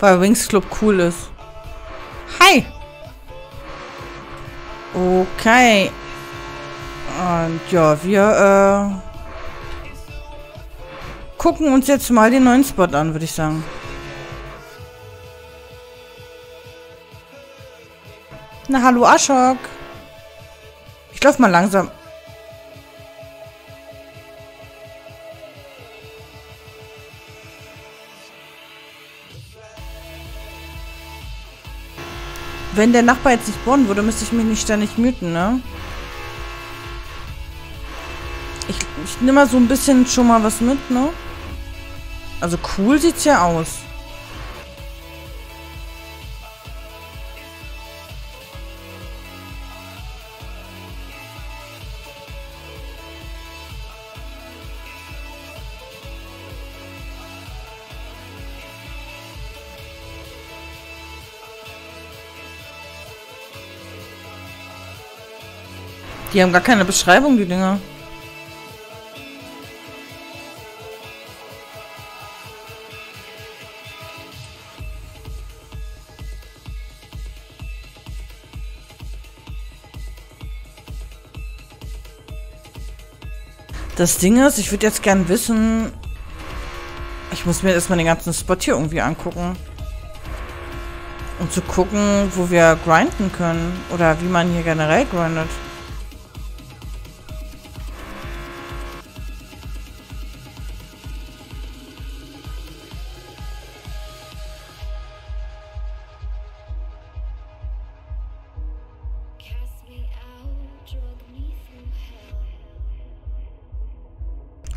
weil Wings Club cool ist. Hi! Okay. Und ja, wir gucken uns jetzt mal den neuen Spot an, würde ich sagen. Na, hallo Ashok. Ich lauf mal langsam. Wenn der Nachbar jetzt nicht bohren würde, müsste ich mich nicht ständig muten, ne? Ich nehme mal so ein bisschen schon mal was mit, ne? Also cool sieht's ja aus. Die haben gar keine Beschreibung, die Dinger. Das Ding ist, ich würde jetzt gern wissen... Ich muss mir erstmal den ganzen Spot hier irgendwie angucken. Um zu gucken, wo wir grinden können. Oder wie man hier generell grindet.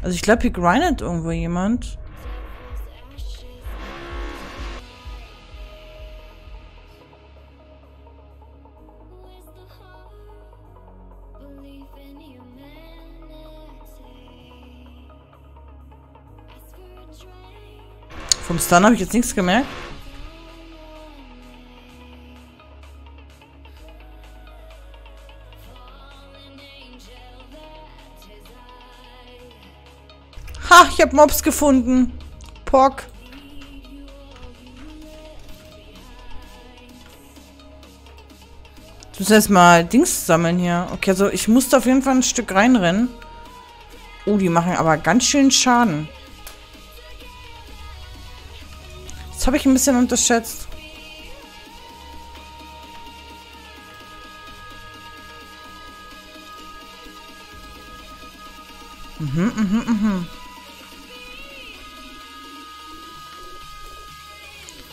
Also ich glaube, hier grindet irgendwo jemand. Vom Stun habe ich jetzt nichts gemerkt. Ich hab Mobs gefunden. Pock. Ich muss erstmal Dings sammeln hier. Okay, also ich musste auf jeden Fall ein Stück reinrennen. Oh, die machen aber ganz schön Schaden. Das habe ich ein bisschen unterschätzt.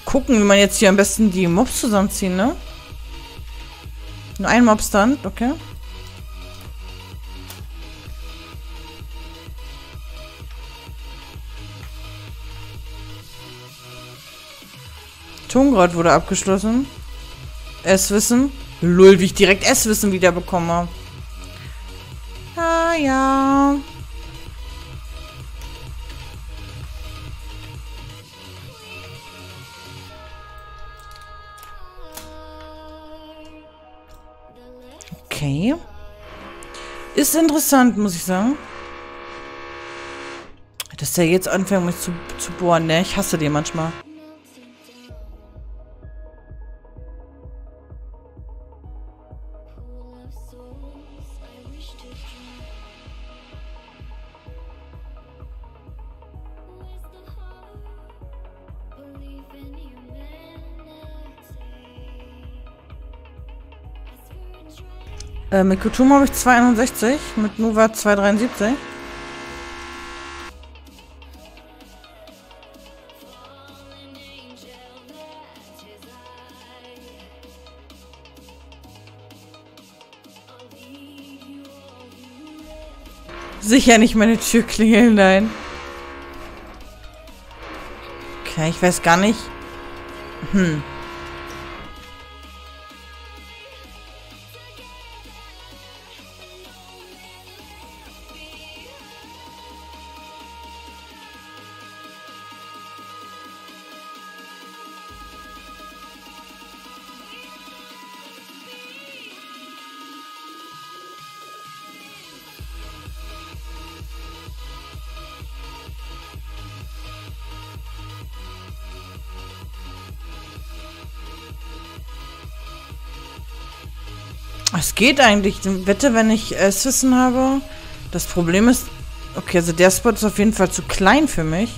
Gucken, wie man jetzt hier am besten die Mobs zusammenziehen, ne? Nur ein Mob-Stunt, okay. Tongrad wurde abgeschlossen. Esswissen. Lull, wie ich direkt Esswissen wieder bekomme. Ah, ja. Okay. Ist interessant, muss ich sagen. Dass der jetzt anfängt, mich zu bohren, ne? Ich hasse den manchmal. Mit Kutum habe ich 261, mit Nova 273. Sicher nicht meine Tür klingeln, nein. Okay, ich weiß gar nicht. Es geht eigentlich. Bitte, wenn ich Esswissen habe. Das Problem ist... Okay, also der Spot ist auf jeden Fall zu klein für mich.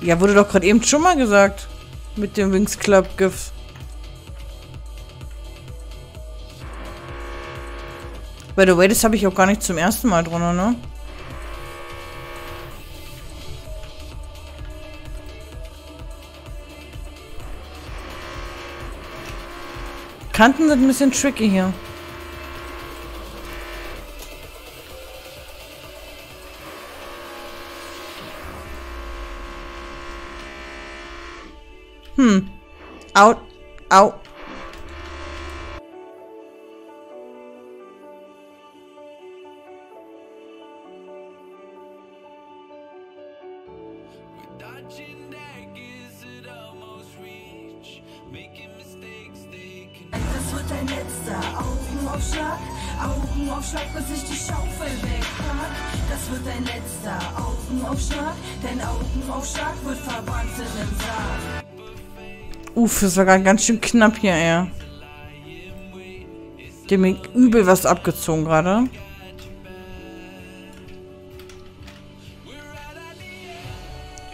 Ja, wurde doch gerade eben schon mal gesagt. Mit dem Wings Club GIF. By the way, das habe ich auch gar nicht zum ersten Mal drunter, ne? Kanten sind ein bisschen tricky hier. Au, au. Das wird dein letzter Augenaufschlag, bis ich die Schaufel wegpack. Das wird dein letzter Augenaufschlag, dein Augenaufschlag wird verbannt in den Sarg. Uff, das war ganz schön knapp hier, ey. Dem hat übel was abgezogen gerade.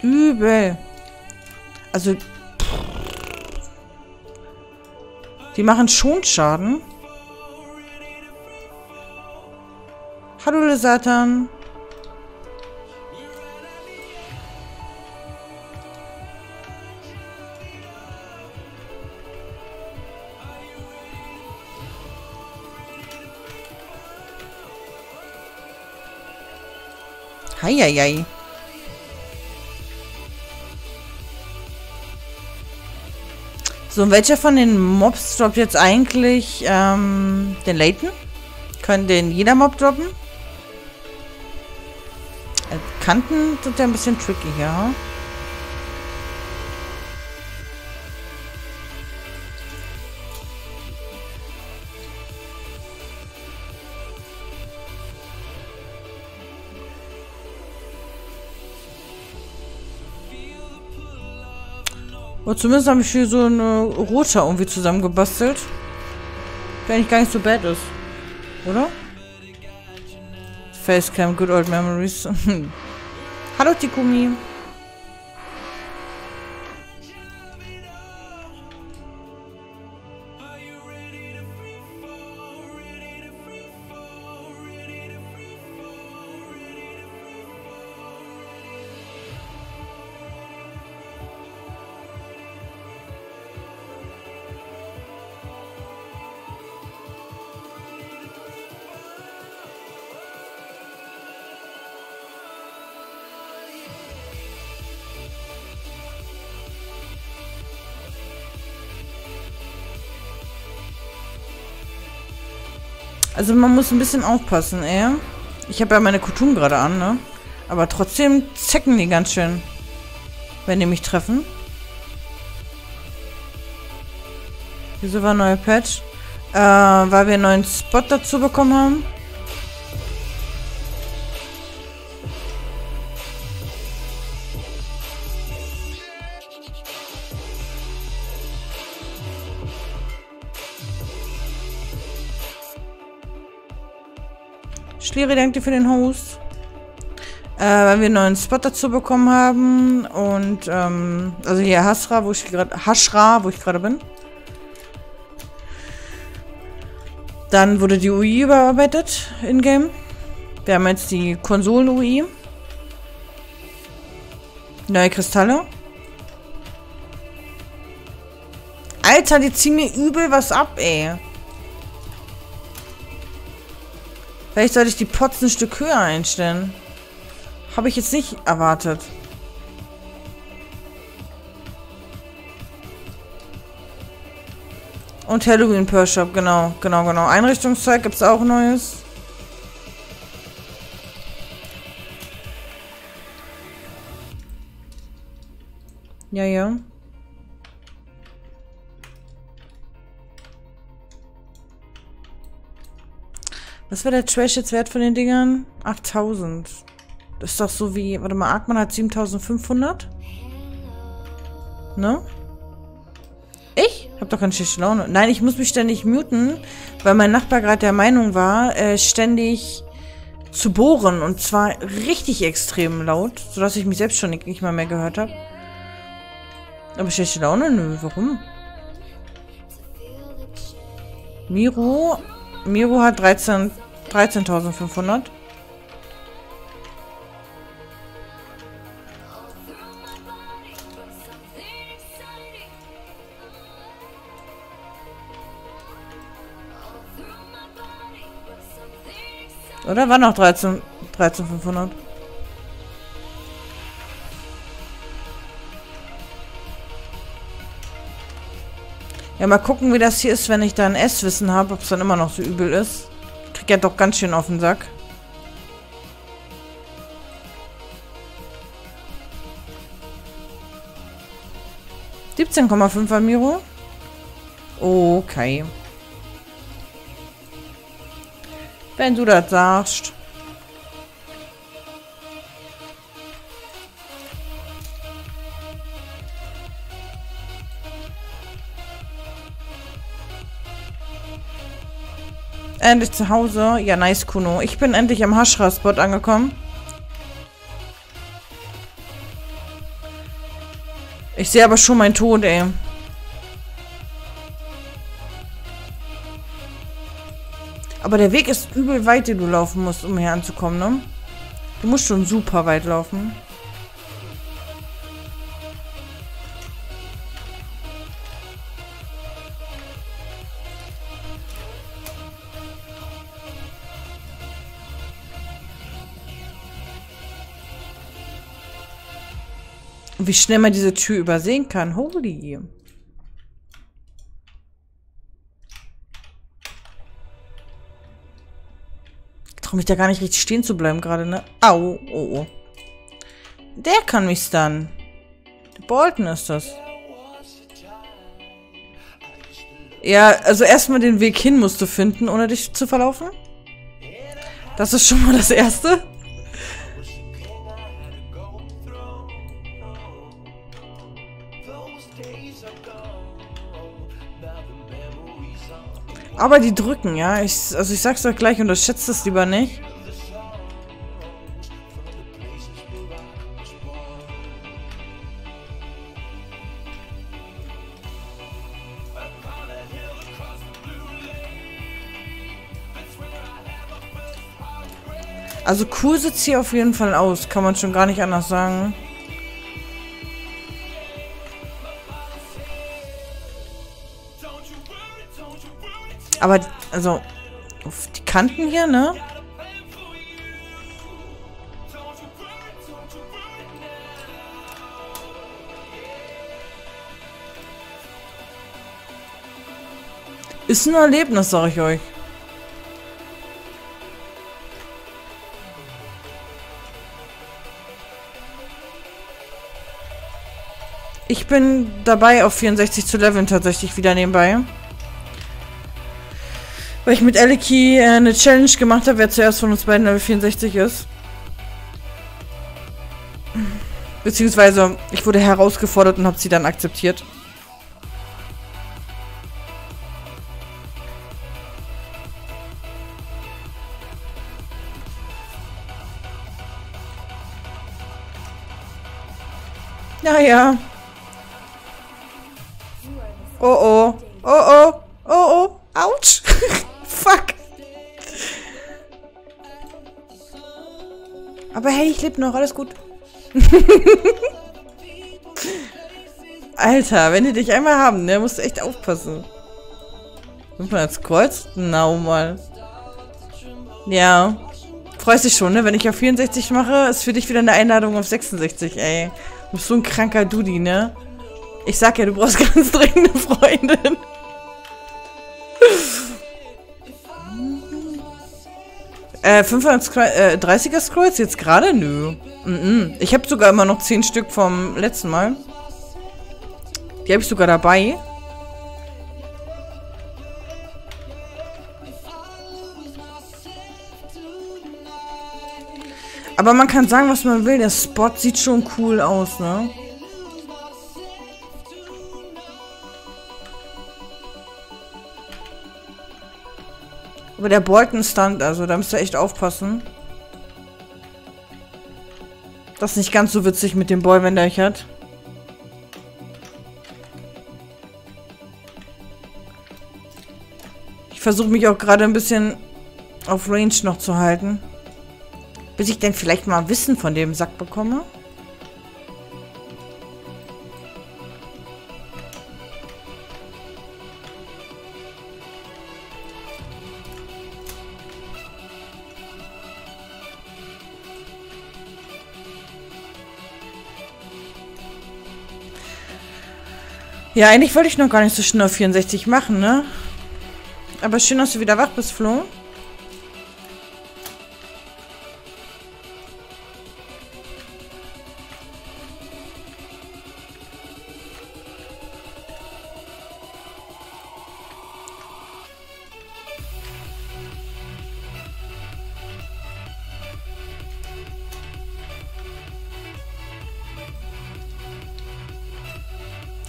Übel. Also... Pff. Die machen schon Schaden. Hallo, der Satan. Eieiei. So, und welcher von den Mobs droppt jetzt eigentlich den Leyton? Können den jeder Mob droppen? Kanten sind ja ein bisschen tricky hier. Ja? Oder zumindest habe ich hier so eine rote irgendwie zusammengebastelt. Der eigentlich gar nicht so bad ist. Oder? Facecam, good old memories. Hallo Tikumi. Also man muss ein bisschen aufpassen, ey. Ich habe ja meine Kutum gerade an, ne? Aber trotzdem zecken die ganz schön, wenn die mich treffen. Wieso war ein neuer Patch? Weil wir einen neuen Spot dazu bekommen haben. Schliri, danke dir für den Host. Weil wir einen neuen Spot dazu bekommen haben. Und, also hier Hasrah, wo ich gerade bin. Dann wurde die UI überarbeitet in-game. Wir haben jetzt die Konsolen-UI. Neue Kristalle. Alter, die ziehen mir übel was ab, ey. Vielleicht sollte ich die Pots ein Stück höher einstellen. Habe ich jetzt nicht erwartet. Und Halloween Per Shop, genau. Einrichtungszeug gibt es auch Neues. Ja. Was war der Trash jetzt wert von den Dingern? 8000. Das ist doch so wie... Warte mal, Arkman hat 7500? Ne? Ich? Hab doch keine schlechte Laune. Nein, ich muss mich ständig muten, weil mein Nachbar gerade der Meinung war, ständig zu bohren. Und zwar richtig extrem laut, sodass ich mich selbst schon nicht mal mehr gehört habe. Aber schlechte Laune? Nö, warum? Miro hat 13.500. Oder war noch 13.500? Ja, mal gucken, wie das hier ist, wenn ich da ein Esswissen habe, ob es dann immer noch so übel ist. Ich krieg ja doch ganz schön auf den Sack. $17,5 Miro. Okay. Wenn du das sagst. Endlich zu Hause. Ja, nice, Kuno. Ich bin endlich am Hasrah-Spot angekommen. Ich sehe aber schon meinen Tod, ey. Aber der Weg ist übel weit, den du laufen musst, um hier anzukommen, ne? Du musst schon super weit laufen. Und wie schnell man diese Tür übersehen kann. Holy. Um mich da gar nicht richtig stehen zu bleiben gerade, ne? Au, oh, oh. Der kann mich stunnen. Der Bolton ist das. Ja, also erstmal den Weg hin musst du finden, ohne dich zu verlaufen. Das ist schon mal das Erste. Aber die drücken, ja. Also ich sag's euch gleich, unterschätzt es lieber nicht. Also cool sieht's hier auf jeden Fall aus. Kann man schon gar nicht anders sagen. Aber, also, auf die Kanten hier, ne? Ist ein Erlebnis, sag ich euch. Ich bin dabei, auf 64 zu leveln, tatsächlich wieder nebenbei. Weil ich mit Eliki eine Challenge gemacht habe, wer zuerst von uns beiden Level 64 ist. Beziehungsweise, ich wurde herausgefordert und habe sie dann akzeptiert. Naja. Oh oh. Oh oh. Oh oh. Autsch. Fuck. Aber hey, ich lebe noch, alles gut. Alter, wenn die dich einmal haben, ne, musst du echt aufpassen. 500 Kreuz? Na, mal. Ja. Freust dich schon, ne? Wenn ich auf 64 mache, ist für dich wieder eine Einladung auf 66, ey. Du bist so ein kranker Dudi, ne? Ich sag ja, du brauchst ganz dringend eine Freundin. $530er Scrolls jetzt gerade? Nö. Ich habe sogar immer noch 10 Stück vom letzten Mal. Die habe ich sogar dabei. Aber man kann sagen, was man will. Der Spot sieht schon cool aus, ne? Aber der Bolton-Stunt, also da müsst ihr echt aufpassen. Das ist nicht ganz so witzig mit dem Boy, wenn der euch hat. Ich versuche mich auch gerade ein bisschen auf Range noch zu halten. Bis ich denn vielleicht mal Wissen von dem Sack bekomme. Ja, eigentlich wollte ich noch gar nicht so schnell auf 64 machen, ne? Aber schön, dass du wieder wach bist, Flo.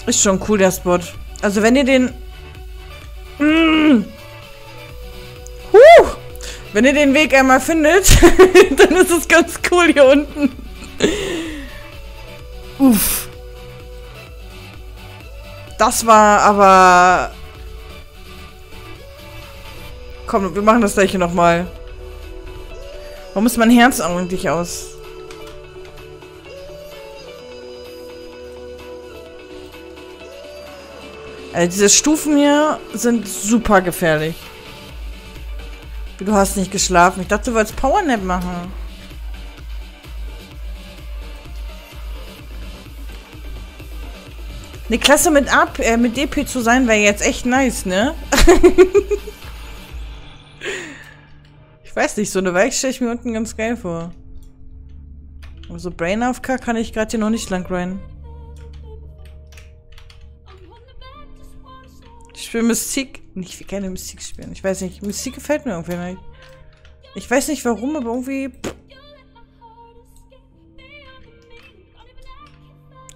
Ist schon cool, der Spot. Also wenn ihr den... Wenn ihr den Weg einmal findet, dann ist es ganz cool hier unten. Uff. Das war aber... Komm, wir machen das gleiche nochmal. Warum ist mein Herz eigentlich aus? Also diese Stufen hier sind super gefährlich. Du hast nicht geschlafen. Ich dachte, du wolltest Powernap machen. Eine Klasse mit DP zu sein, wäre jetzt echt nice, ne? Ich weiß nicht, so eine Weiche stelle ich mir unten ganz geil vor. Aber so Brain-AFK kann ich gerade hier noch nicht lang rein. Ich spiele Mystik. Ich will gerne Mystik spielen. Ich weiß nicht. Mystik gefällt mir irgendwie nicht. Ich weiß nicht warum, aber irgendwie... Pff.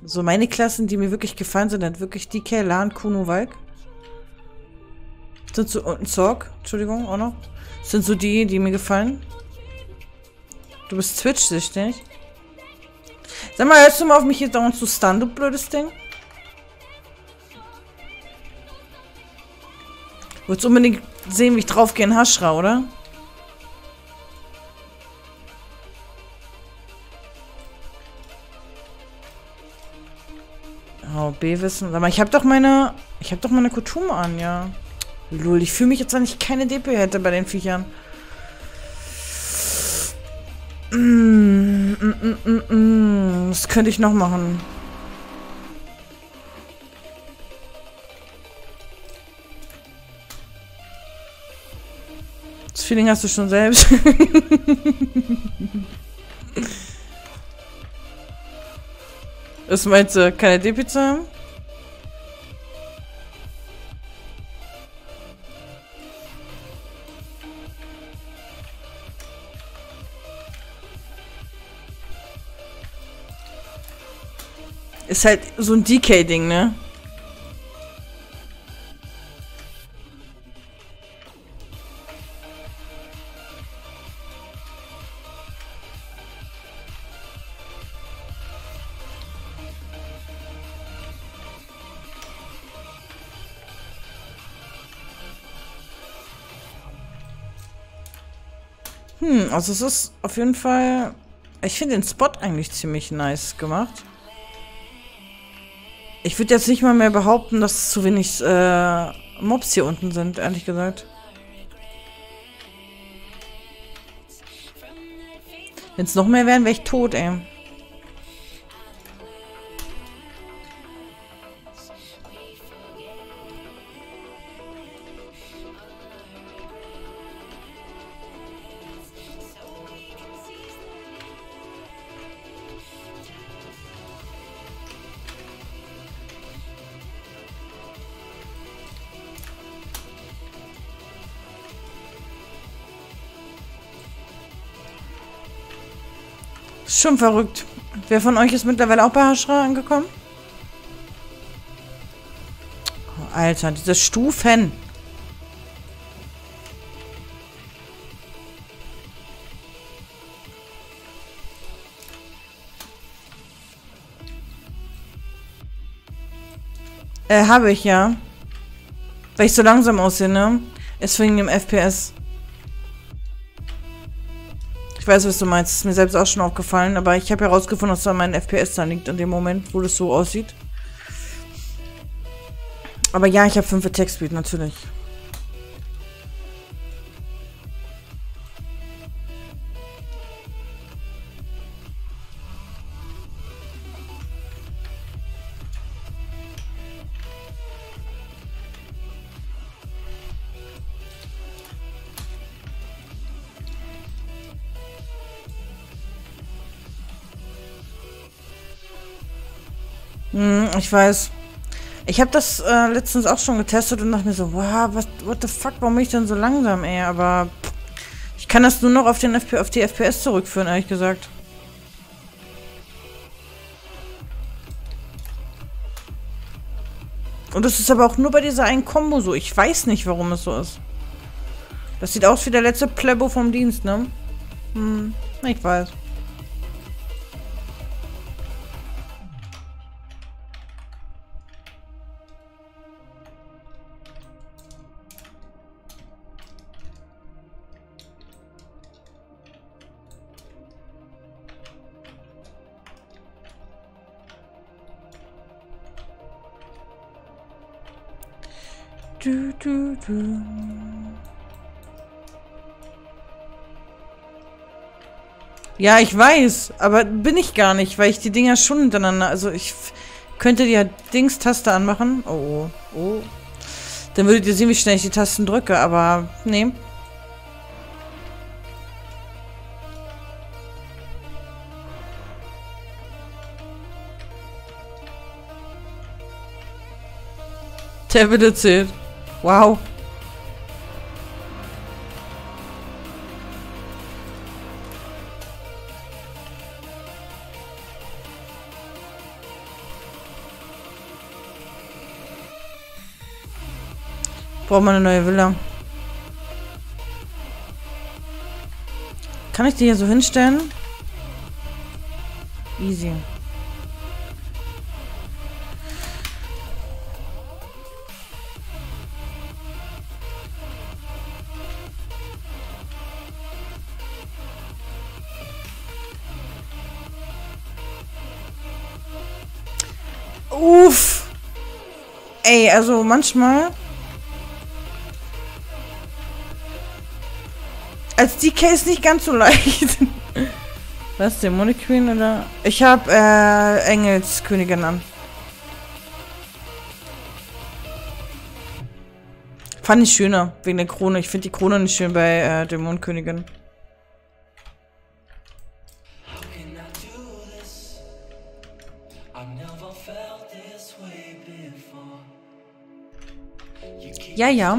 So meine Klassen, die mir wirklich gefallen sind, hat wirklich DK, Lan, Kuno, Walk. Sind so... Und Zorg. Entschuldigung, auch noch. Sind so die, die mir gefallen. Du bist Twitch-süchtig. Sag mal, hörst du mal auf mich hier dauernd zu stunnen, du blödes Ding? Du willst unbedingt sehen, wie ich draufgehe in Hasrah, oder? Oh, B-Wissen. Sag mal, ich hab doch meine Kutum an, ja. Lul, ich fühle mich jetzt, wenn ich keine DP hätte bei den Viechern. Das könnte ich noch machen. Feeling hast du schon selbst. Was meinst du? Keine DP zu haben? Ist halt so ein DK-Ding, ne? Also es ist auf jeden Fall... Ich finde den Spot eigentlich ziemlich nice gemacht. Ich würde jetzt nicht mal mehr behaupten, dass es zu wenig Mobs hier unten sind, ehrlich gesagt. Wenn es noch mehr wären, wäre ich tot, ey. Ist schon verrückt. Wer von euch ist mittlerweile auch bei Hasrah angekommen? Oh, Alter, diese Stufen. Habe ich ja. Weil ich so langsam aussehe, ne? Ist wegen dem FPS. Ich weiß, was du meinst. Ist mir selbst auch schon aufgefallen. Aber ich habe herausgefunden, dass da mein FPS da liegt in dem Moment, wo das so aussieht. Aber ja, ich habe 5 Attack Speed, natürlich. Ich weiß. Ich habe das letztens auch schon getestet und dachte mir so, wow, what the fuck, warum bin ich denn so langsam, ey? Aber pff, ich kann das nur noch auf, auf die FPS zurückführen, ehrlich gesagt. Und das ist aber auch nur bei dieser einen Kombo so. Ich weiß nicht, warum es so ist. Das sieht aus wie der letzte Plebo vom Dienst, ne? Hm, ich weiß. Ja, ich weiß, aber bin ich gar nicht, weil ich die Dinger schon hintereinander... Also ich könnte die Dings-Taste anmachen. Oh, oh. Dann würdet ihr sehen, wie schnell ich die Tasten drücke, aber nee. Der wird erzählt. Wow. Braucht man eine neue Villa. Kann ich die hier so hinstellen? Easy. Uff. Ey, also manchmal... Als DK ist nicht ganz so leicht. Was, Dämonenkönigin oder? Ich habe Engelskönigin an. Fand ich schöner, wegen der Krone. Ich finde die Krone nicht schön bei Dämonenkönigin. Ja, ja.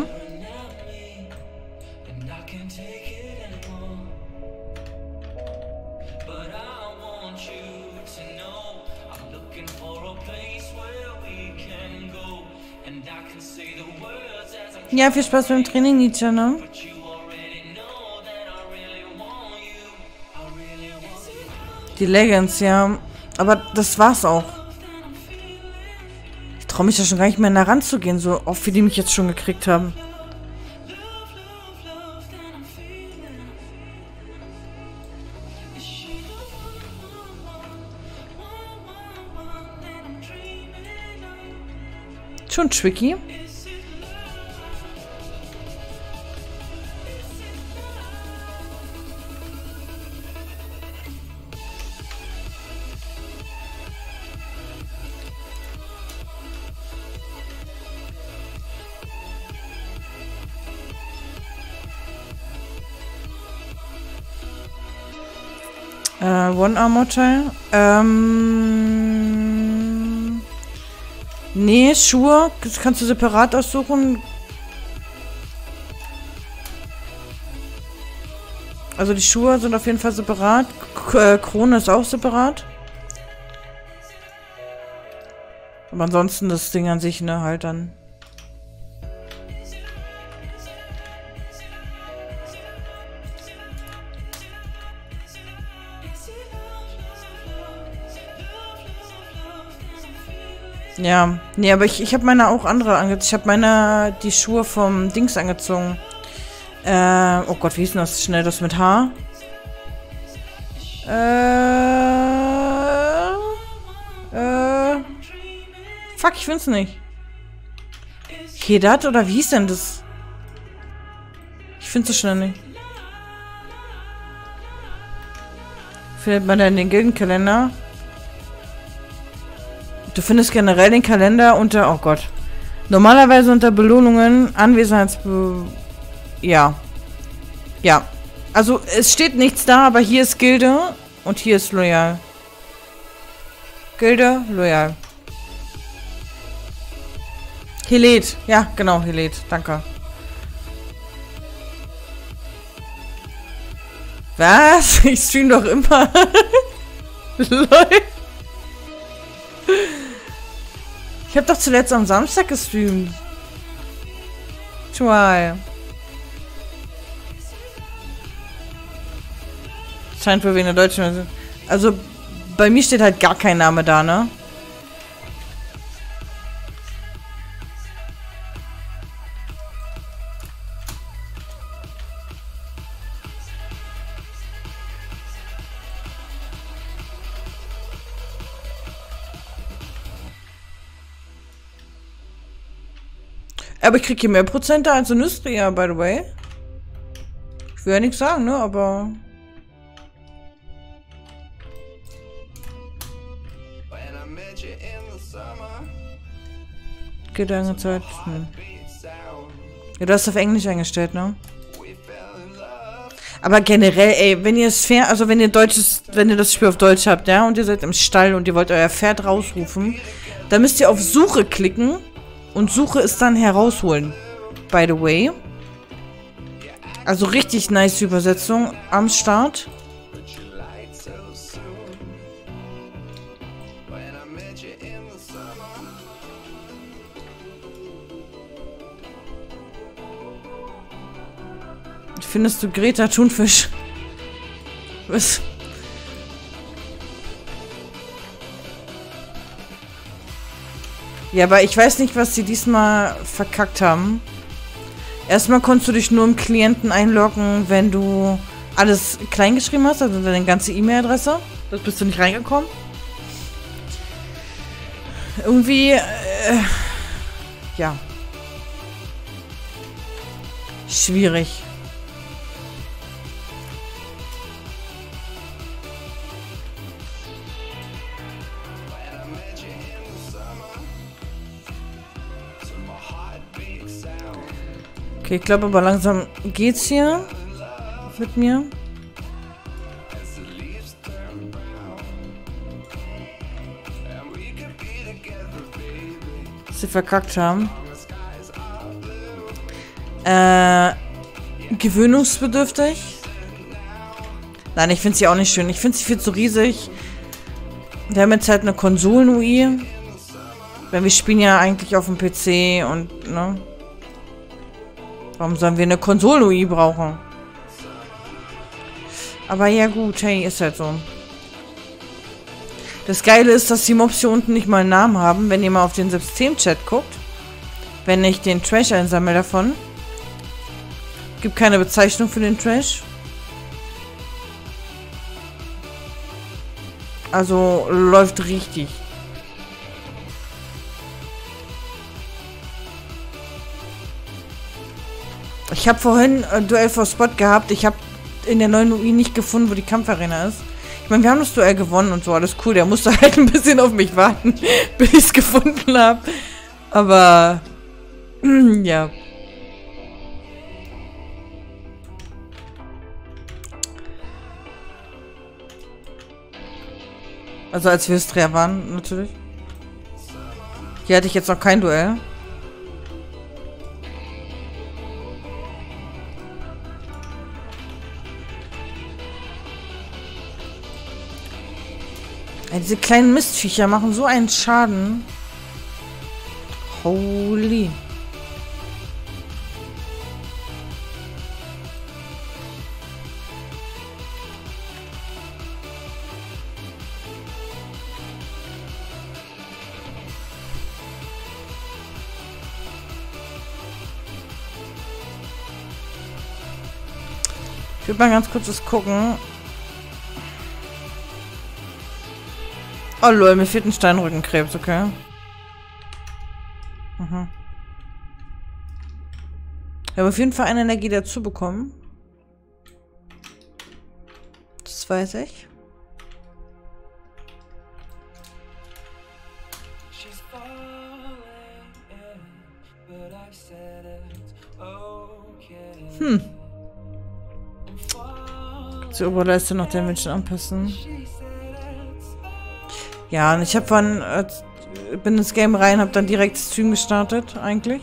Ja, viel Spaß beim Training, Nietzsche, ne? Die Legends, ja. Aber das war's auch. Ich traue mich da schon gar nicht mehr nah ranzugehen, so oft wie die mich jetzt schon gekriegt haben. Schon tricky. One-Armor-Teil. Nee, Schuhe. Das kannst du separat aussuchen. Also die Schuhe sind auf jeden Fall separat. Krone ist auch separat. Aber ansonsten das Ding an sich, ne, halt dann. Ja, nee, aber ich habe meine auch andere angezogen. Ich habe meine die Schuhe vom Dings angezogen. Oh Gott, wie hieß denn das schnell, das mit H? Fuck, ich find's nicht. Heled oder wie hieß denn das? Ich find's so schnell nicht. Findet man da in den Gildenkalender? Du findest generell den Kalender unter, oh Gott, normalerweise unter Belohnungen, Anwesenheitsbe... Ja. Ja. Also, es steht nichts da, aber hier ist Gilde und hier ist Loyal. Gilde, Loyal. Heled. Ja, genau, Heled. Danke. Was? Ich stream doch immer. Leute. Ich habe doch zuletzt am Samstag gestreamt. Try. Scheint wohl wie eine deutsche Version. Also, bei mir steht halt gar kein Name da, ne? Aber ich krieg hier mehr Prozent da als in Österreich, by the way. Ich will ja nichts sagen, ne? Aber... Gedankenzeit. Hm. Ja, du hast auf Englisch eingestellt, ne? Aber generell, ey, wenn ihr es fair, also wenn ihr deutsches, wenn ihr das Spiel auf Deutsch habt, ja, und ihr seid im Stall und ihr wollt euer Pferd rausrufen, dann müsst ihr auf Suche klicken und Suche ist dann herausholen. By the way. Also richtig nice Übersetzung am Start. Findest du Greta Thunfisch? Was? Ja, aber ich weiß nicht, was sie diesmal verkackt haben. Erstmal konntest du dich nur im Klienten einloggen, wenn du alles kleingeschrieben hast, also deine ganze E-Mail-Adresse. Das bist du nicht reingekommen. Irgendwie, ja. Schwierig. Okay, ich glaube aber langsam geht's hier mit mir. Was sie verkackt haben. Gewöhnungsbedürftig. Nein, ich finde sie auch nicht schön. Ich finde sie viel zu riesig. Wir haben jetzt halt eine Konsolen-UI. Weil wir spielen ja eigentlich auf dem PC und, ne? Warum sollen wir eine Konsole brauchen? Aber ja gut, hey, ist halt so. Das Geile ist, dass die Mobs hier unten nicht mal einen Namen haben, wenn ihr mal auf den Systemchat guckt. Wenn ich den Trash einsammle davon. Gibt keine Bezeichnung für den Trash. Also läuft richtig. Ich habe vorhin ein Duell vor Spot gehabt. Ich habe in der neuen UI nicht gefunden, wo die Kampfarena ist. Ich meine, wir haben das Duell gewonnen und so. Alles cool. Der musste halt ein bisschen auf mich warten, bis ich es gefunden habe. Aber... ja. Also als wir Histria waren, natürlich. Hier hatte ich jetzt noch kein Duell. Ja, diese kleinen Mistviecher machen so einen Schaden. Holy. Ich würde mal ganz kurz das gucken. Oh lol, mir fehlt ein Steinrückenkrebs, okay. Mhm. Ich habe auf jeden Fall eine Energie dazu bekommen. Das weiß ich. Hm. Die Oberleiste noch den Menschen anpassen. Ja, und ich habe bin ins Game rein, habe dann direkt Stream gestartet, eigentlich.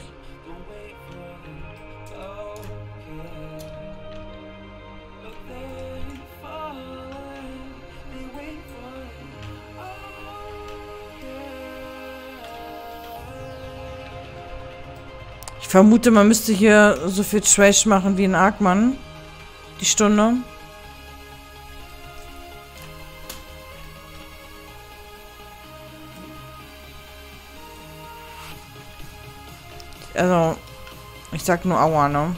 Ich vermute, man müsste hier so viel Trash machen wie in Arkman. Die Stunde. Also, ich sag nur aua, ne?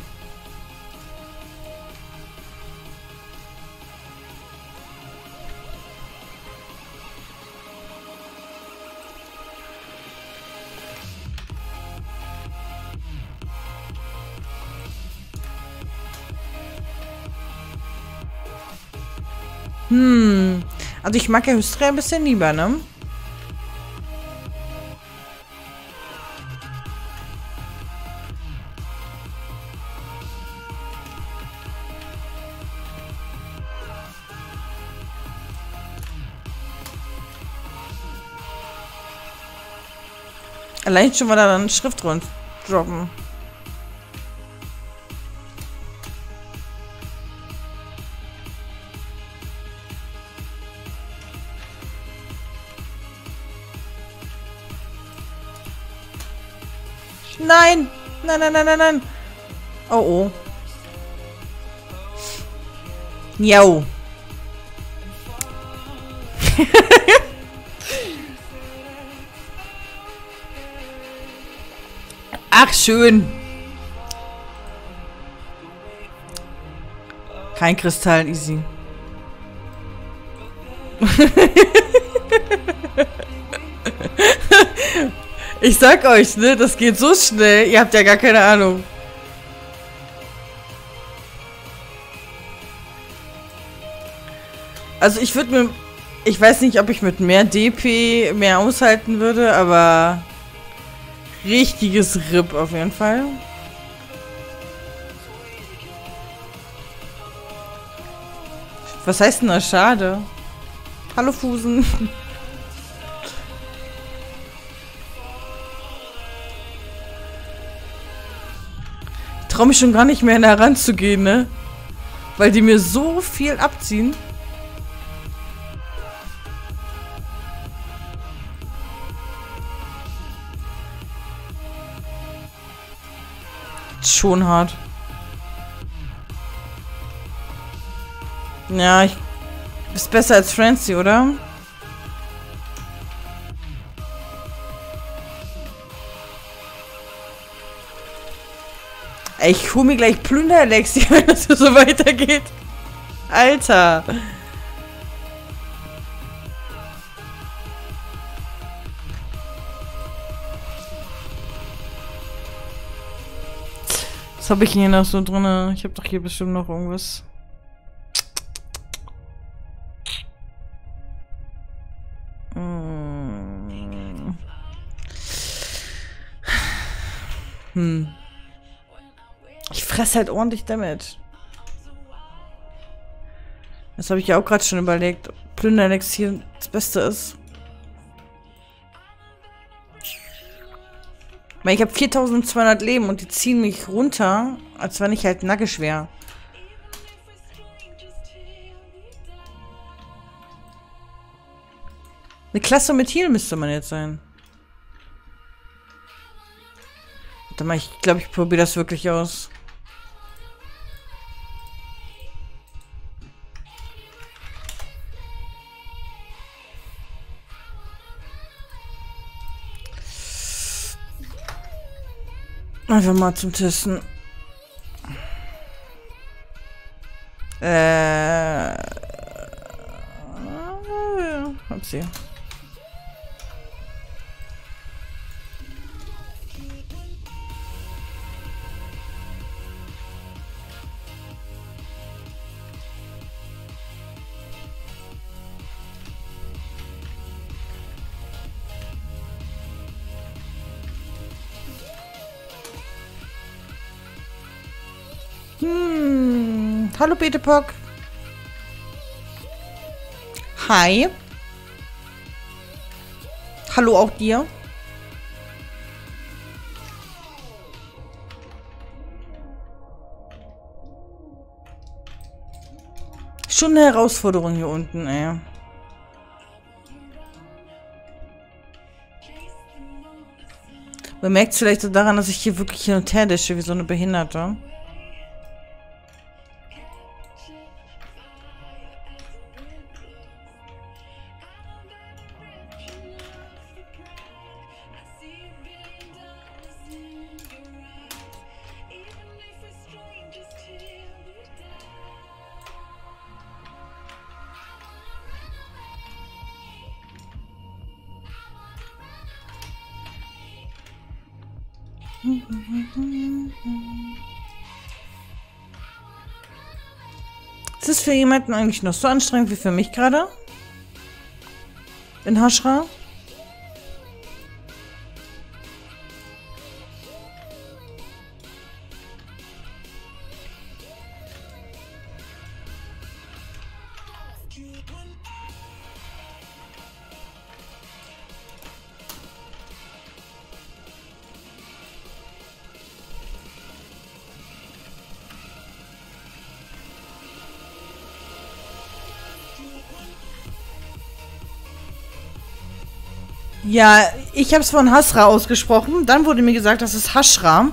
Also ich mag ja Hystria ein bisschen lieber, ne? Allein schon mal da einen Schriftrund droppen. Nein! Nein, nein, nein, nein, nein! Oh, oh. Yo. Ach, schön. Kein Kristall, easy. Ich sag euch, ne, das geht so schnell. Ihr habt ja gar keine Ahnung. Also ich würde mir... Ich weiß nicht, ob ich mit mehr DP mehr aushalten würde, aber... Richtiges RIP auf jeden Fall. Was heißt denn das? Schade. Hallo Fusen. Ich traue mich schon gar nicht mehr nah ranzugehen, ne? Weil die mir so viel abziehen. Schon hart. Ja, ist besser als Frenzy, oder? Ich hole mir gleich Plünder-Elex, wenn das so weitergeht. Alter. Was habe ich hier noch so drin? Ich habe doch hier bestimmt noch irgendwas. Hm. Ich fresse halt ordentlich Damage. Das habe ich ja auch gerade schon überlegt, ob Plünder-Elexier das Beste ist. Weil ich habe 4200 Leben und die ziehen mich runter, als wenn ich halt nackig wäre. Eine Klasse mit Heal müsste man jetzt sein. Warte mal, ich glaube, ich probiere das wirklich aus. Einfach mal zum Testen. Ja, hab's hier. Hallo Betepock. Hi. Hallo auch dir. Schon eine Herausforderung hier unten, ey. Man merkt es vielleicht so daran, dass ich hier wirklich hin und her dasche wie so eine Behinderte. Ist es für jemanden eigentlich noch so anstrengend wie für mich gerade? In Hasrah? Ja, ich habe es von Hasrah ausgesprochen. Dann wurde mir gesagt, das ist Hasrah.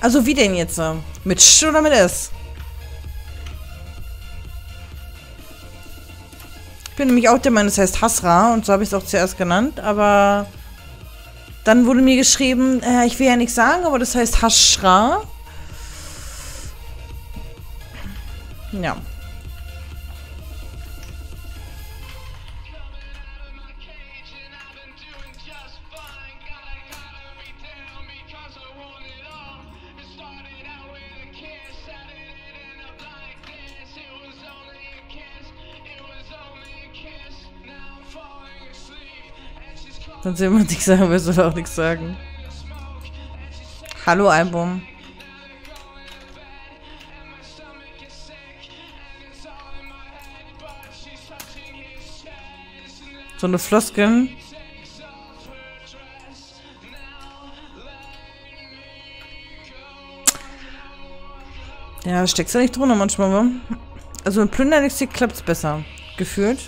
Also wie denn jetzt? Mit Sch oder mit S? Ich bin nämlich auch der Meinung, es heißt Hasrah. Und so habe ich es auch zuerst genannt. Aber dann wurde mir geschrieben, ich will ja nichts sagen, aber das heißt Hasrah. Ja. Sonst jemand nichts sagen will, soll auch nichts sagen. Hallo Album. So eine Floskel. Ja, steckst du nicht drunter manchmal, wa? Also mit Plünder-Nexik klappt's besser. Gefühlt.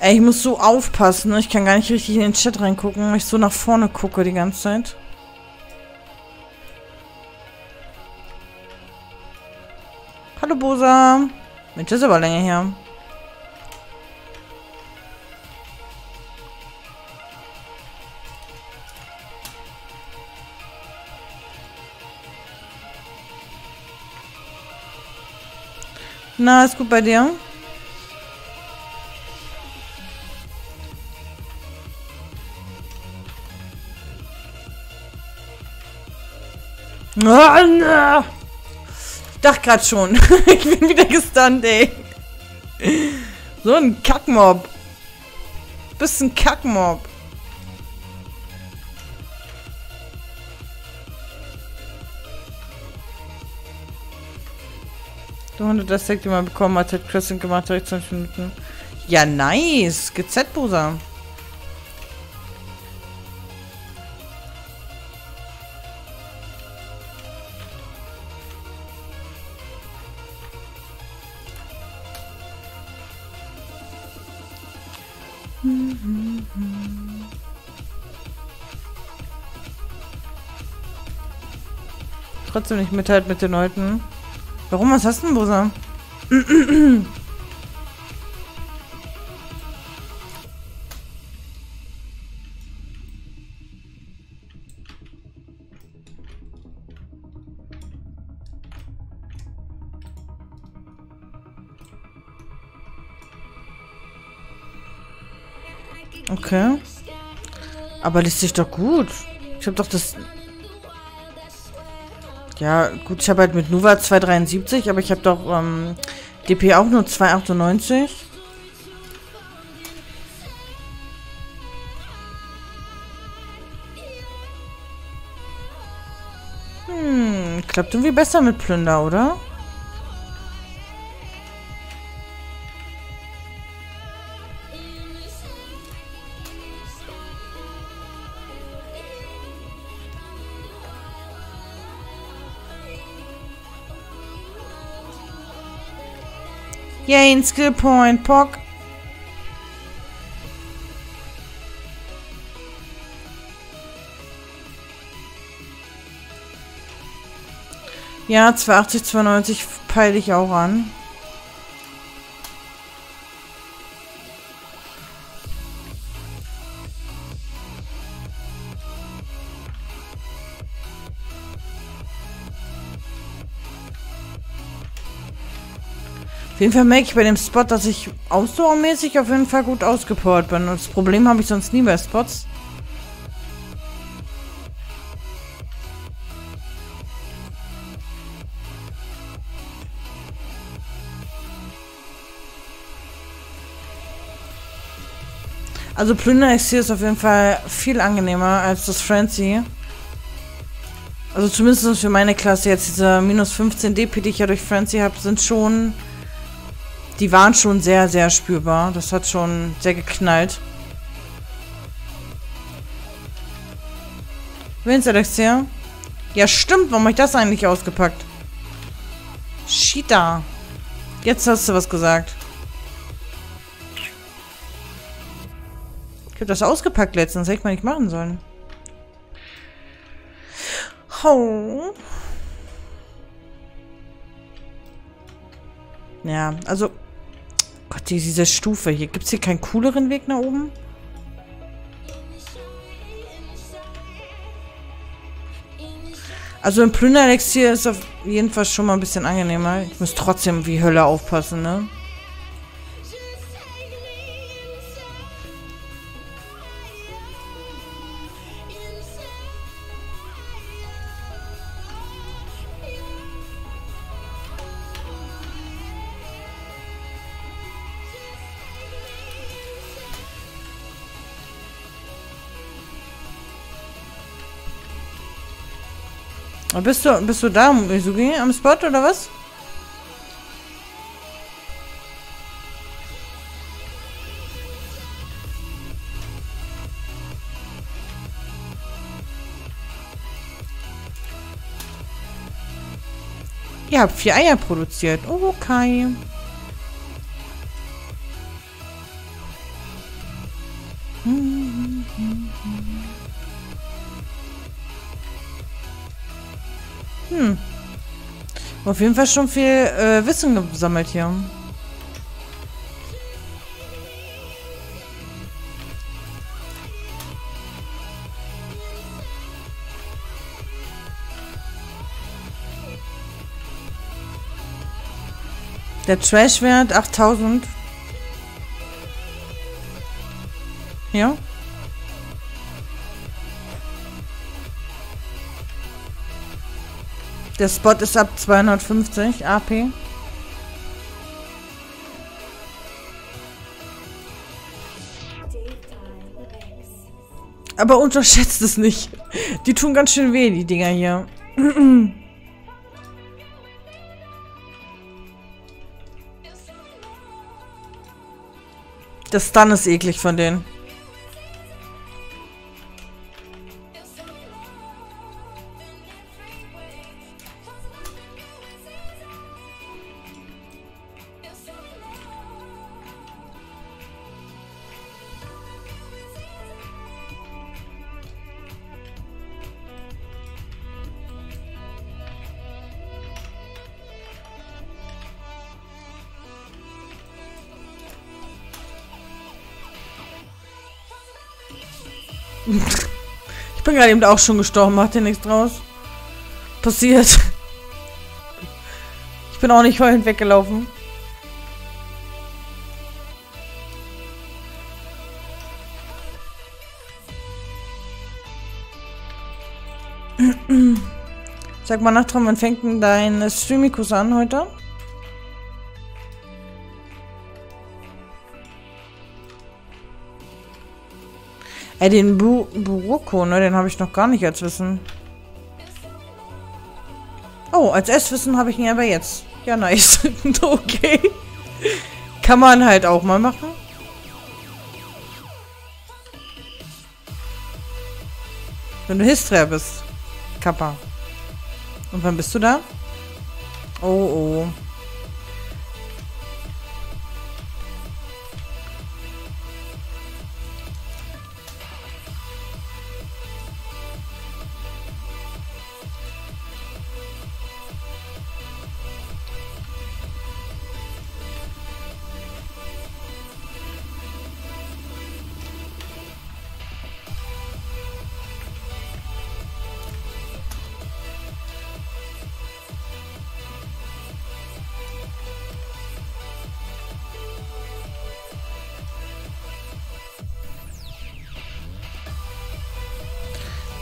Ey, ich muss so aufpassen, ne? Ich kann gar nicht richtig in den Chat reingucken, weil ich so nach vorne gucke die ganze Zeit. Hallo Bosa. Mensch, das ist aber länger her. Na, ist gut bei dir? Ich dachte gerade schon. Ich bin wieder gestunt, ey. So ein Kackmob. Du bist ein Kackmob. Wenn du das Deck, den man bekommen hat, hat Crescent gemacht, direkt 20 Minuten. Ja, nice. GZ-Bosa. Trotzdem nicht mitteilt mit den Leuten. Warum? Was hast du denn, Bosa? Okay. Aber liest sich doch gut. Ich hab doch das... Ja, gut, ich habe halt mit Nova 273, aber ich habe doch DP auch nur 298. Klappt irgendwie besser mit Plünder, oder? Yay, ein Skill Point, Pock. Ja, 280, 290 peile ich auch an. Auf jeden Fall merke ich bei dem Spot, dass ich ausdauermäßig auf jeden Fall gut ausgepowert bin. Und das Problem habe ich sonst nie bei Spots. Also Plünder-Elexier ist auf jeden Fall viel angenehmer als das Frenzy. Also zumindest für meine Klasse jetzt diese minus 15 DP, die ich ja durch Frenzy habe, sind schon... Die waren schon sehr, sehr spürbar. Das hat schon sehr geknallt. Willens-Alexia? Ja, stimmt. Warum habe ich das eigentlich ausgepackt? Shita. Jetzt hast du was gesagt. Ich habe das ausgepackt letztens. Hätte ich mal nicht machen sollen. Oh. Ja, also... Gott, diese Stufe hier. Gibt es hier keinen cooleren Weg nach oben? Also im Plünder-Elexier ist auf jeden Fall schon mal ein bisschen angenehmer. Ich muss trotzdem wie Hölle aufpassen, ne? Bist du da, Mizugi, am Spot, oder was? Ihr habt 4 Eier produziert. Oh, okay. Auf jeden Fall schon viel Wissen gesammelt hier. Der Trashwert 8000. Ja. Der Spot ist ab 250 AP. Aber unterschätzt es nicht. Die tun ganz schön weh, die Dinger hier. Das Stun ist eklig von denen. Ich bin gerade eben auch schon gestorben, macht ja nichts draus. Passiert. Ich bin auch nicht heulend weggelaufen. Sag mal Nachtraum, wann fängt denn dein Streamikus an heute? Ey, den Buroko, ne, den habe ich noch gar nicht als Wissen. Oh, als Esswissen habe ich ihn aber jetzt. Ja, nice. Okay. Kann man halt auch mal machen. Wenn du Histria bist. Kappa. Und wann bist du da? Oh, oh.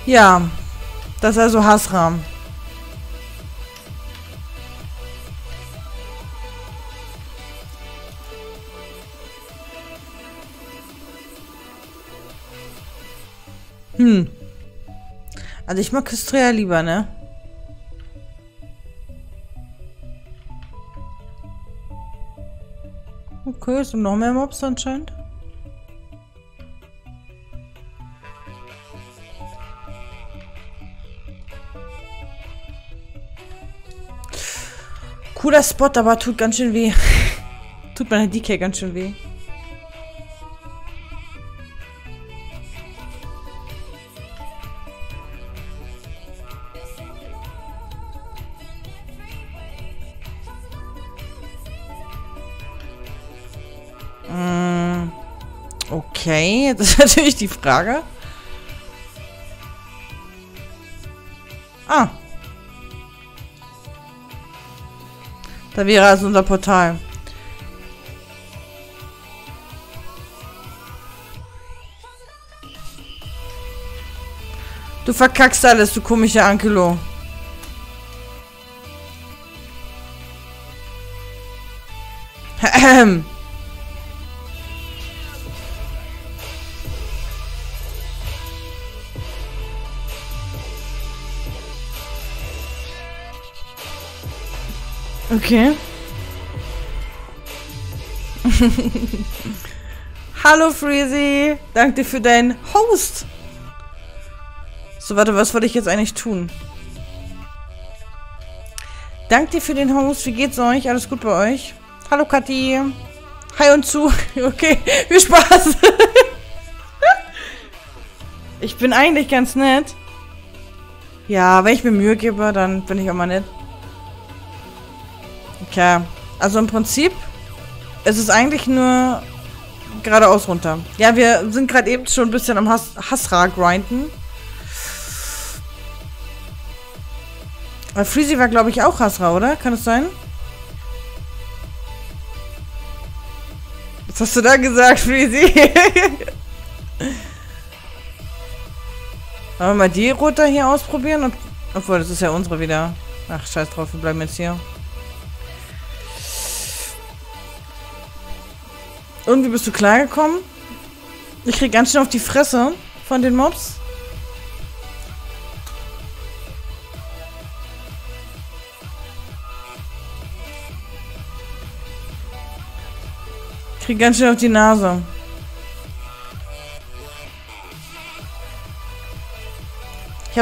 Ja, das ist also Hasrah. Also ich mag Kistria lieber, ne? Okay, es sind noch mehr Mobs anscheinend. Cooler Spot, aber tut ganz schön weh. Tut meiner DK ganz schön weh. Okay, das ist natürlich die Frage. Ah. Da wäre also unser Portal. Du verkackst alles, du komischer Ankelo. Okay. Hallo Freezy, danke dir für deinen Host. So, warte, was wollte ich jetzt eigentlich tun? Danke dir für den Host, wie geht's euch? Alles gut bei euch? Hallo Kathi. Hi und zu. Okay, viel Spaß. Ich bin eigentlich ganz nett. Ja, wenn ich mir Mühe gebe, dann bin ich auch mal nett. Okay, also im Prinzip ist es eigentlich nur geradeaus runter. Ja, wir sind gerade eben schon ein bisschen am Hasrah grinden. Weil Freezy war, glaube ich, auch Hasrah, oder? Kann es sein? Was hast du da gesagt, Freezy? Wollen wir mal die Route hier ausprobieren? Und, obwohl, das ist ja unsere wieder. Ach, scheiß drauf, wir bleiben jetzt hier. Irgendwie bist du klargekommen? Ich krieg ganz schön auf die Fresse von den Mobs. Ich krieg ganz schön auf die Nase.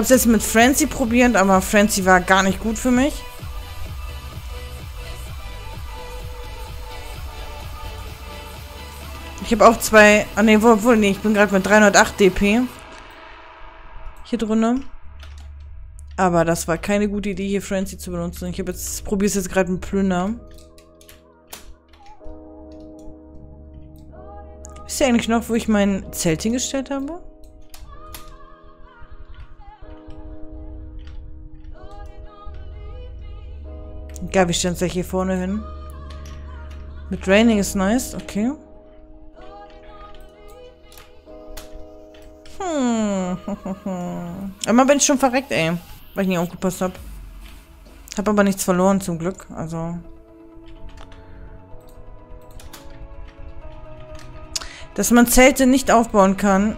habe es jetzt mit Frenzy probiert, aber Frenzy war gar nicht gut für mich. Ich habe auch zwei... Ah ne, obwohl, nee, ich bin gerade mit 308 DP. Hier drinne. Aber das war keine gute Idee, hier Frenzy zu benutzen. Ich probiere es jetzt gerade mit Plünder. Wisst ihr eigentlich noch, wo ich mein Zelt hingestellt habe? Egal, wir stellen es ja hier vorne hin. Mit Raining ist nice, okay. Einmal bin ich schon verreckt, ey. Weil ich nicht aufgepasst habe. Hab aber nichts verloren, zum Glück. Also. Dass man Zelte nicht aufbauen kann.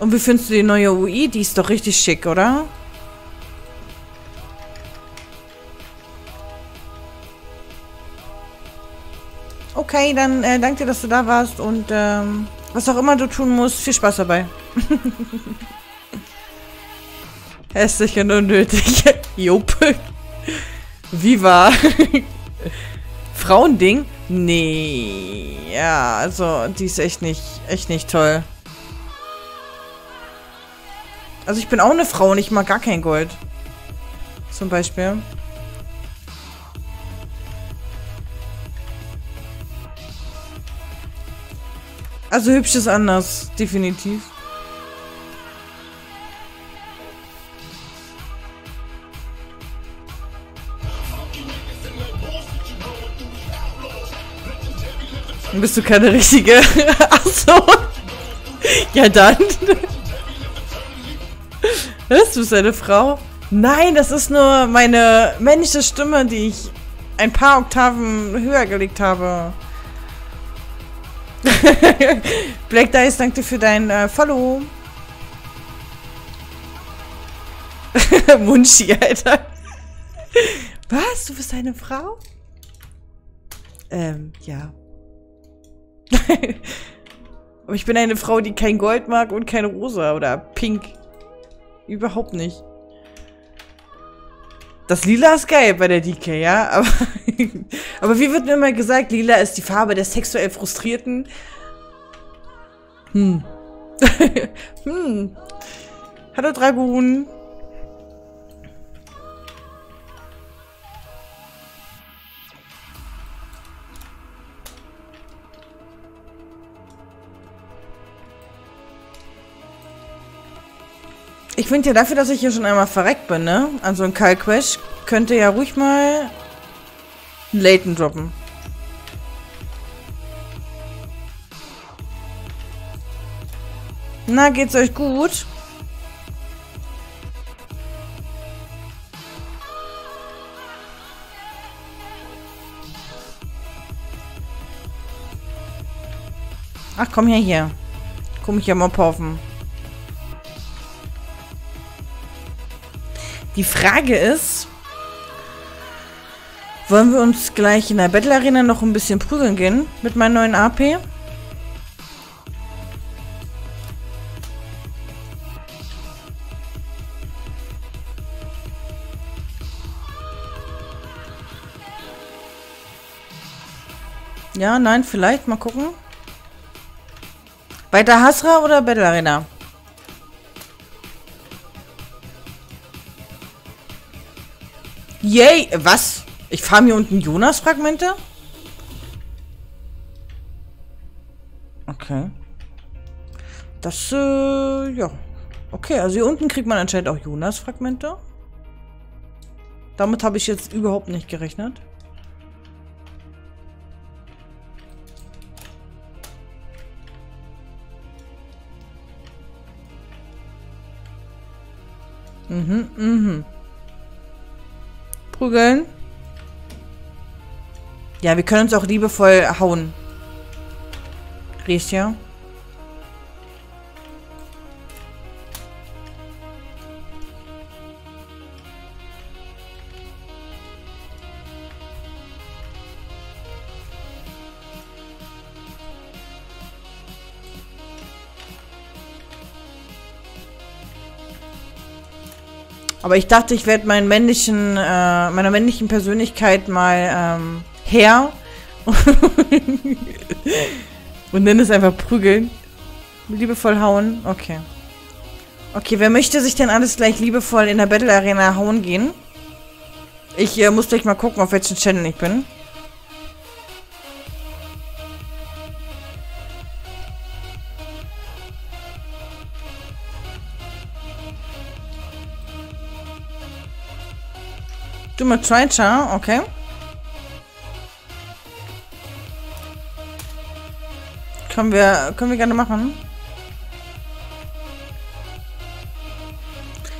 Und wie findest du die neue UI? Die ist doch richtig schick, oder? Okay, dann danke dir, dass du da warst und was auch immer du tun musst, viel Spaß dabei. Hässlich und unnötig. Jupp. Viva. Frauending? Nee. Ja, also die ist echt nicht toll. Also ich bin auch eine Frau und ich mag gar kein Gold. Zum Beispiel. Also hübsch ist anders, definitiv. Dann bist du keine richtige. Achso. Ja dann. Hörst du, bist eine Frau? Nein, das ist nur meine männliche Stimme, die ich ein paar Oktaven höher gelegt habe. Black Dice, danke für dein Follow. Munchi, Alter. Was? Du bist eine Frau? Ja. Aber ich bin eine Frau, die kein Gold mag und keine Rosa oder Pink. Überhaupt nicht. Das Lila ist geil bei der DK, ja, aber, aber wie wird mir immer gesagt, Lila ist die Farbe der sexuell Frustrierten. Hm. Hm. Hallo Dragoon. Ich finde ja dafür, dass ich hier schon einmal verreckt bin, ne? Also ein Kalkquash könnte ja ruhig mal einen Leyton droppen. Na, geht's euch gut? Ach, komm her. Komm ich ja Mobhaufen. Die Frage ist, wollen wir uns gleich in der Battle-Arena noch ein bisschen prügeln gehen mit meinem neuen AP? Ja, nein, vielleicht. Mal gucken. Weiter Hasrah oder Battle-Arena? Yay! Was? Ich farm hier unten Jonas-Fragmente? Okay. Das, ja. Okay, also hier unten kriegt man anscheinend auch Jonas-Fragmente. Damit habe ich jetzt überhaupt nicht gerechnet. Mhm, mhm. Prügeln. Ja, wir können uns auch liebevoll hauen. Riecht ja. Aber ich dachte, ich werde meinen männlichen, meiner männlichen Persönlichkeit mal Herr und nenne es einfach prügeln. Liebevoll hauen. Okay. Okay, wer möchte sich denn alles gleich liebevoll in der Battle Arena hauen gehen? Ich muss gleich mal gucken, auf welchen Channel ich bin. Du mal Trycha, okay. Können wir gerne machen.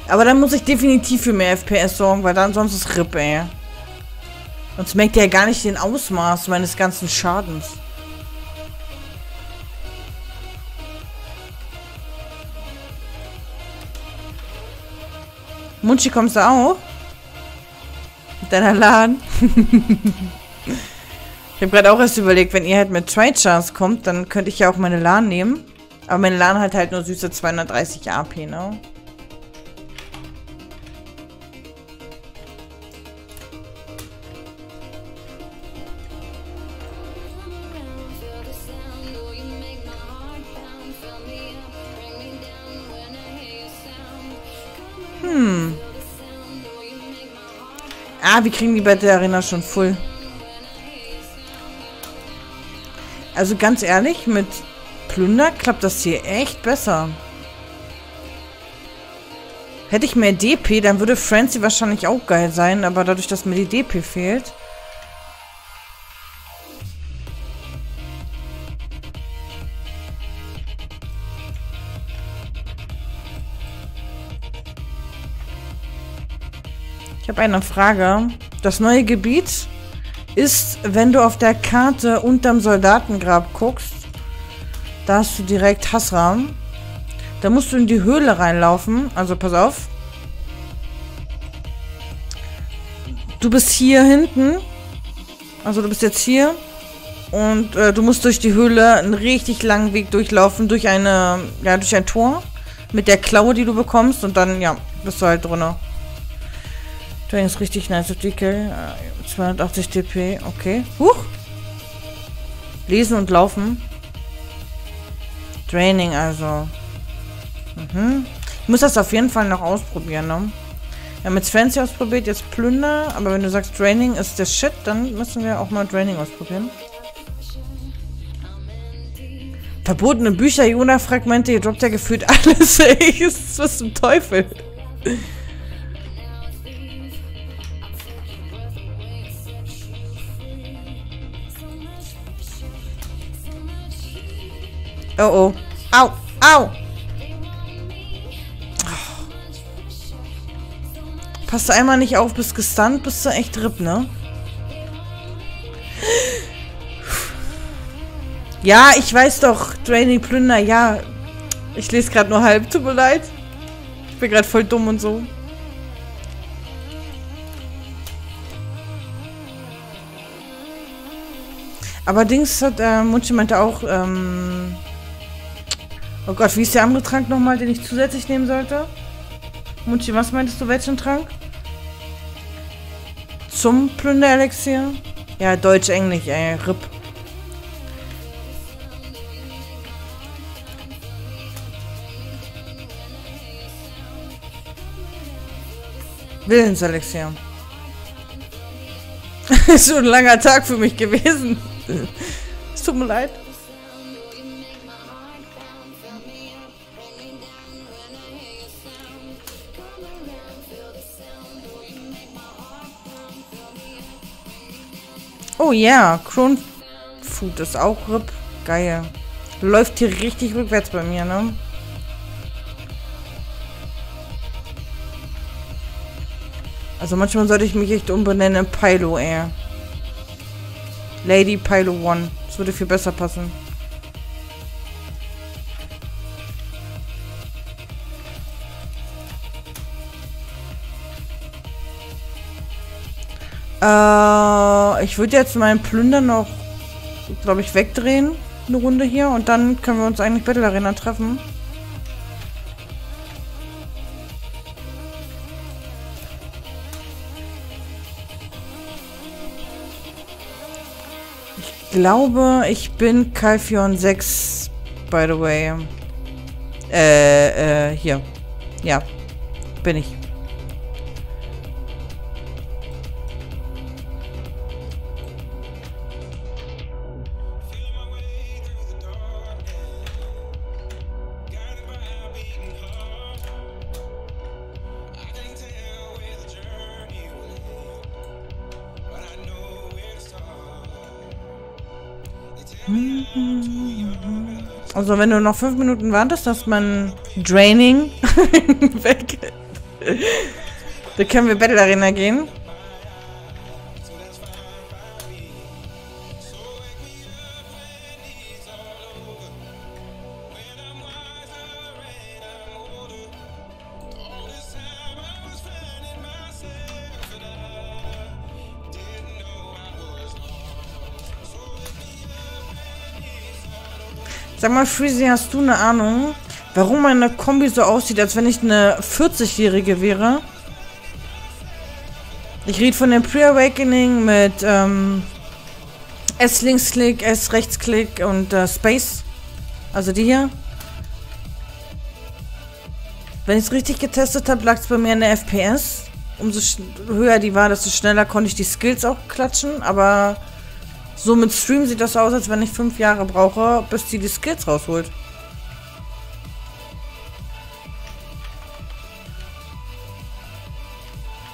Aber dann muss ich definitiv für mehr FPS sorgen, weil dann sonst ist RIP, ey. Sonst merkt ihr ja gar nicht den Ausmaß meines ganzen Schadens. Munchi, kommst du auch? Mit deiner Laden? Ich habe gerade auch erst überlegt, wenn ihr halt mit Trychars kommt, dann könnte ich ja auch meine LAN nehmen. Aber meine LAN hat halt nur süße 230 AP, ne? Ah, wir kriegen die Battle Arena schon voll. Also ganz ehrlich, mit Plünder klappt das hier echt besser. Hätte ich mehr DP, dann würde Frenzy wahrscheinlich auch geil sein, aber dadurch, dass mir die DP fehlt... Ich habe eine Frage. Das neue Gebiet ist, wenn du auf der Karte unterm Soldatengrab guckst, da hast du direkt Hasrah. Da musst du in die Höhle reinlaufen. Also pass auf. Du bist hier hinten. Also du bist jetzt hier. Und du musst durch die Höhle einen richtig langen Weg durchlaufen. Durch eine, ja, durch ein Tor. Mit der Klaue, die du bekommst. Und dann, ja, bist du halt drinnen. Das ist richtig nice Artikel. 280 DP, okay. Huch! Lesen und laufen. Training also. Mhm. Ich muss das auf jeden Fall noch ausprobieren, ne? Wir haben jetzt Fancy ausprobiert, jetzt Plünder. Aber wenn du sagst, Training ist der Shit, dann müssen wir auch mal Training ausprobieren. Verbotene Bücher, Jonas-Fragmente, ihr droppt ja gefühlt alles, ey. Das ist was zum Teufel. Oh oh. Au! Au! Oh. Passt einmal nicht auf, bist gestunt, bist du echt RIP, ne? Ja, ich weiß doch. Draining Plünder, ja. Ich lese gerade nur halb, tut mir leid. Ich bin gerade voll dumm und so. Aber Dings hat, Munchi meinte auch, oh Gott, wie ist der andere Trank nochmal, den ich zusätzlich nehmen sollte? Munchi, was meintest du, welchen Trank? Zum Plünder-Elexier? Ja, Deutsch-Englisch, ey, RIP. Willens-Alexia. Ist schon ein langer Tag für mich gewesen. Es tut mir leid. Oh ja, yeah. Crown Food ist auch RIP. Geil. Läuft hier richtig rückwärts bei mir, ne? Also manchmal sollte ich mich echt umbenennen in Pilo, ey. Lady Pilo One. Das würde viel besser passen. Ich würde jetzt meinen Plünder noch, glaube ich, wegdrehen. Eine Runde hier. Und dann können wir uns eigentlich Battle Arena treffen. glaube, ich bin Calphion 6, by the way. Hier. Ja, bin ich. Also wenn du noch 5 Minuten wartest, dass mein Draining weg ist, dann können wir Battle Arena gehen. Sag mal, Freezy, hast du eine Ahnung, warum meine Kombi so aussieht, als wenn ich eine 40-Jährige wäre? Ich rede von dem Pre-Awakening mit S-Linksklick, S-Rechtsklick und Space. Also die hier. Wenn ich es richtig getestet habe, lag es bei mir in der FPS. Umso höher die war, desto schneller konnte ich die Skills auch klatschen, aber... So mit Stream sieht das aus, als wenn ich 5 Jahre brauche, bis sie die Skills rausholt.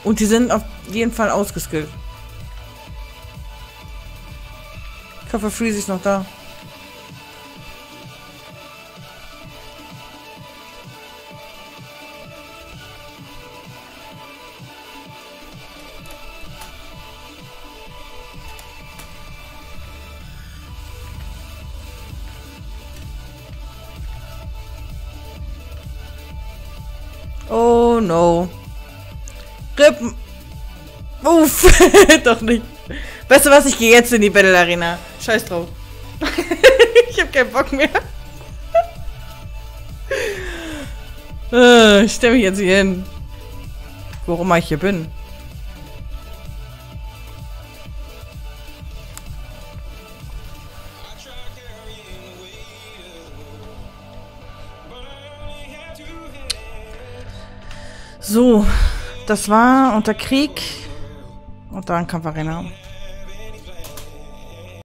Und die sind auf jeden Fall ausgeskillt. Ich hoffe, Freezy ist noch da. No. Rippen. Uff. Doch nicht. Weißt du was? Ich gehe jetzt in die Battle Arena. Scheiß drauf. Ich hab keinen Bock mehr. Ich stelle mich jetzt hier hin. Warum ich hier bin. So, das war unter Krieg und dann Kampfarena.